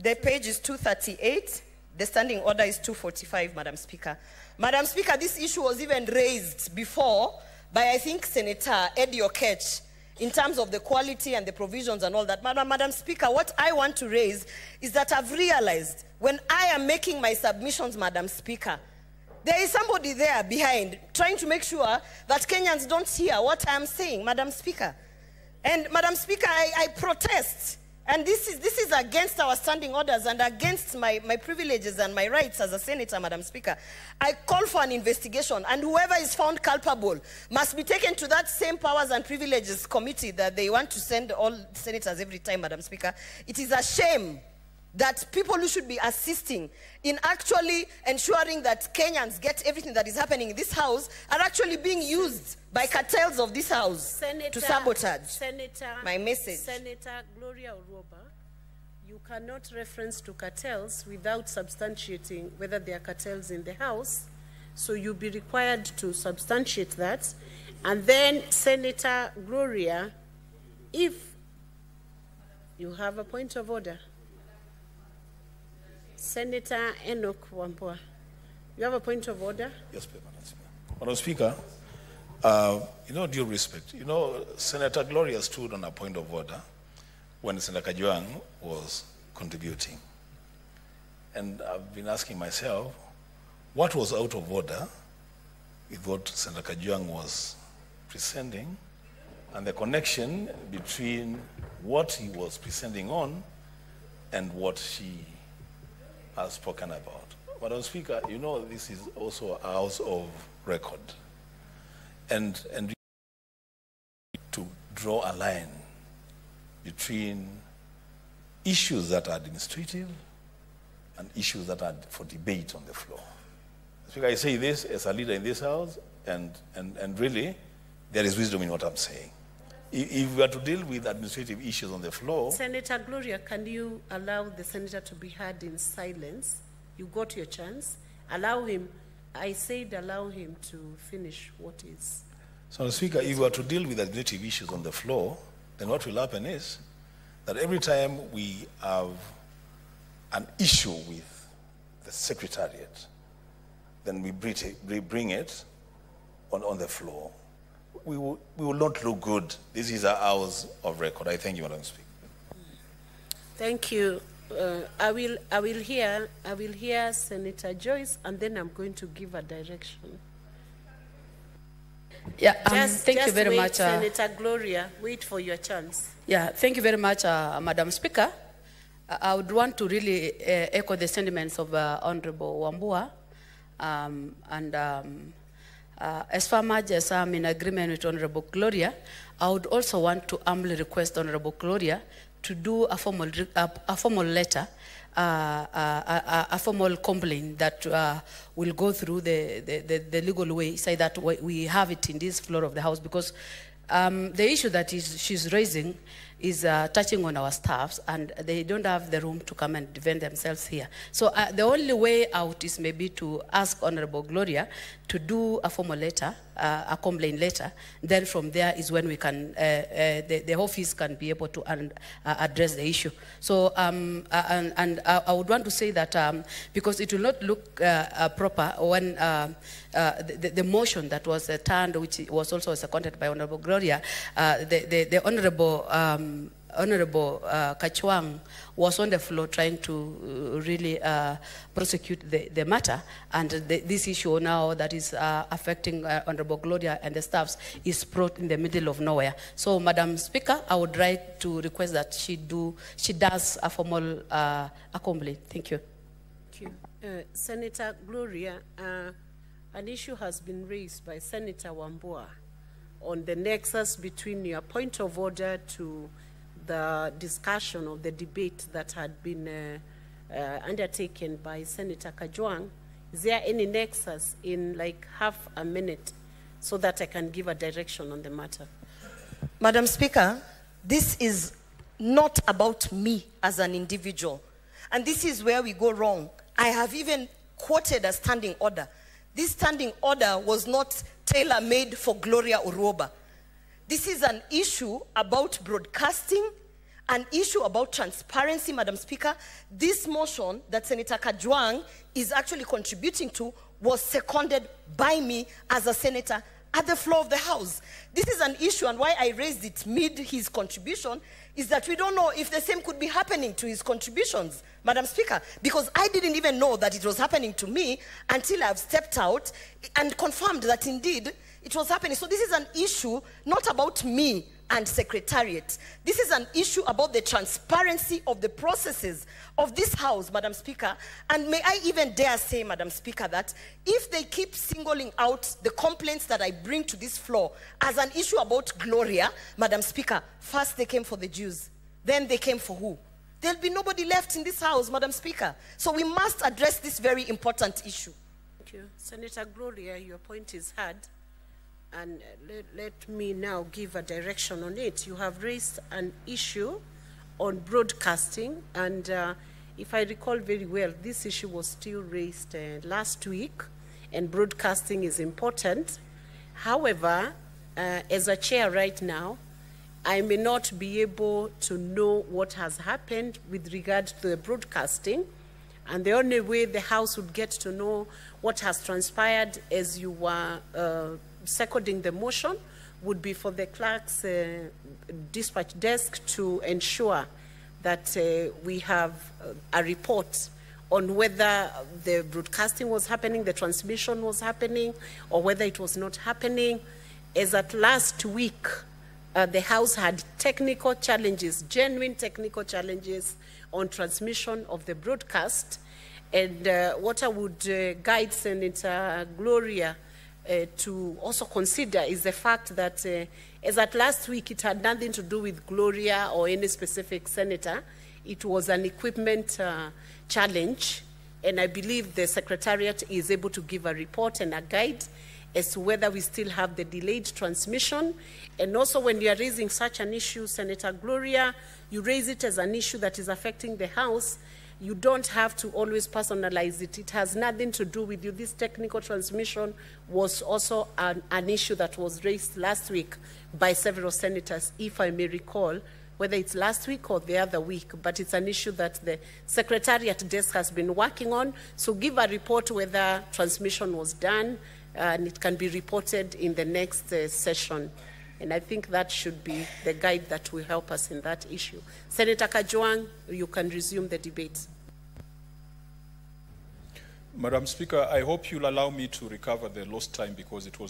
The page is 238. The standing order is 245, Madam Speaker. Madam Speaker, this issue was even raised before by, I think, Senator Eddie Oketch in terms of the quality and the provisions and all that. Madam Speaker, what I want to raise is that I've realized when I am making my submissions, Madam Speaker, there is somebody there behind trying to make sure that Kenyans don't hear what I am saying, Madam Speaker. And Madam Speaker, I protest. And this is against our standing orders and against my privileges and my rights as a senator, Madam Speaker. I call for an investigation, and whoever is found culpable must be taken to that same powers and privileges committee that they want to send all senators every time, Madam Speaker. It is a shame that people who should be assisting in actually ensuring that Kenyans get everything that is happening in this house are actually being used by cartels of this house to sabotage. My message. Senator Gloria Orwoba, you cannot reference to cartels without substantiating whether there are cartels in the house. So you'll be required to substantiate that. And then, Senator Gloria, if you have a point of order, Senator Enoch Wambua, you have a point of order? Yes, please, Madam Speaker. Madam Speaker, due respect, Senator Gloria stood on a point of order when Senator Kajwang was contributing. And I've been asking myself, what was out of order with what Senator Kajwang was presenting and the connection between what he was presenting on and what she has spoken about. Madam Speaker, this is also a house of record. And to draw a line between issues that are administrative and issues that are for debate on the floor. Speaker, I say this as a leader in this house, and really, there is wisdom in what I'm saying. If we are to deal with administrative issues on the floor... Senator Gloria, can you allow the senator to be heard in silence? You got your chance. Allow him. I said allow him to finish what is... So, Speaker, if we are to deal with administrative issues on the floor, then what will happen is that every time we have an issue with the Secretariat, then we bring it on the floor. We will not look good. This is our hours of record. I thank you, Madam Speaker. Thank you. I will hear Senator Joyce, and then I'm going to give a direction. Yeah, thank you very much, Senator Gloria. Wait for your chance. Yeah, thank you very much, Madam Speaker. I would want to really echo the sentiments of Honorable Wambua, as far as I'm in agreement with Honorable Gloria, I would also want to humbly request Honorable Gloria to do a formal letter, a formal complaint that will go through the legal way, say that we have it in this floor of the House, because the issue that she's raising is touching on our staffs, and they don't have the room to come and defend themselves here. So the only way out is maybe to ask Honorable Gloria to do a formal letter, a complaint letter. Then from there is when we can, the office can be able to address the issue. So, I would want to say that because it will not look proper when the motion that was turned, which was also seconded by Honorable Gloria, the Honorable Kajwang was on the floor trying to really prosecute the matter, and this issue now that is affecting Honorable Gloria and the staffs is brought in the middle of nowhere. So, Madam Speaker, I would like to request that she does a formal complaint. Thank you. Thank you, Senator Gloria. An issue has been raised by Senator Wambua on the nexus between your point of order to the discussion of the debate that had been undertaken by Senator Kajwang. Is there any nexus in like half a minute so that I can give a direction on the matter? Madam Speaker, this is not about me as an individual. And this is where we go wrong. I have even quoted a standing order. This standing order was not tailor-made for Gloria Orwoba. This is an issue about broadcasting an issue about transparency, Madam Speaker, this motion that Senator Kajwang is actually contributing to was seconded by me as a senator at the floor of the House. This is an issue, and why I raised it mid his contribution is that we don't know if the same could be happening to his contributions, Madam Speaker, because I didn't even know that it was happening to me until I've stepped out and confirmed that indeed it was happening. So this is an issue not about me and Secretariat. This is an issue about the transparency of the processes of this House, Madam Speaker. And may I even dare say, Madam Speaker, that if they keep singling out the complaints that I bring to this floor as an issue about Gloria, Madam Speaker, first they came for the Jews, then they came for who? There'll be nobody left in this House, Madam Speaker. So we must address this very important issue. Thank you. Senator Gloria, your point is heard. And let me now give a direction on it. You have raised an issue on broadcasting, and if I recall very well, this issue was still raised last week, and broadcasting is important. However, as a chair right now, I may not be able to know what has happened with regard to the broadcasting, and the only way the House would get to know what has transpired as you were seconding the motion would be for the clerk's dispatch desk to ensure that we have a report on whether the broadcasting was happening, the transmission was happening, or whether it was not happening. As at last week, the House had technical challenges, genuine technical challenges on transmission of the broadcast. And what I would guide Senator Gloria to also consider is the fact that as at last week, it had nothing to do with Gloria or any specific senator. It was an equipment challenge, and I believe the Secretariat is able to give a report and a guide as to whether we still have the delayed transmission. And also, when you are raising such an issue, Senator Gloria, you raise it as an issue that is affecting the House. You don't have to always personalize it. It has nothing to do with you. This technical transmission was also an issue that was raised last week by several senators, if I may recall, whether it's last week or the other week, but it's an issue that the Secretariat desk has been working on. So give a report whether transmission was done, and it can be reported in the next session. And I think that should be the guide that will help us in that issue. Senator Kajwang, you can resume the debate. Madam Speaker, I hope you'll allow me to recover the lost time because it was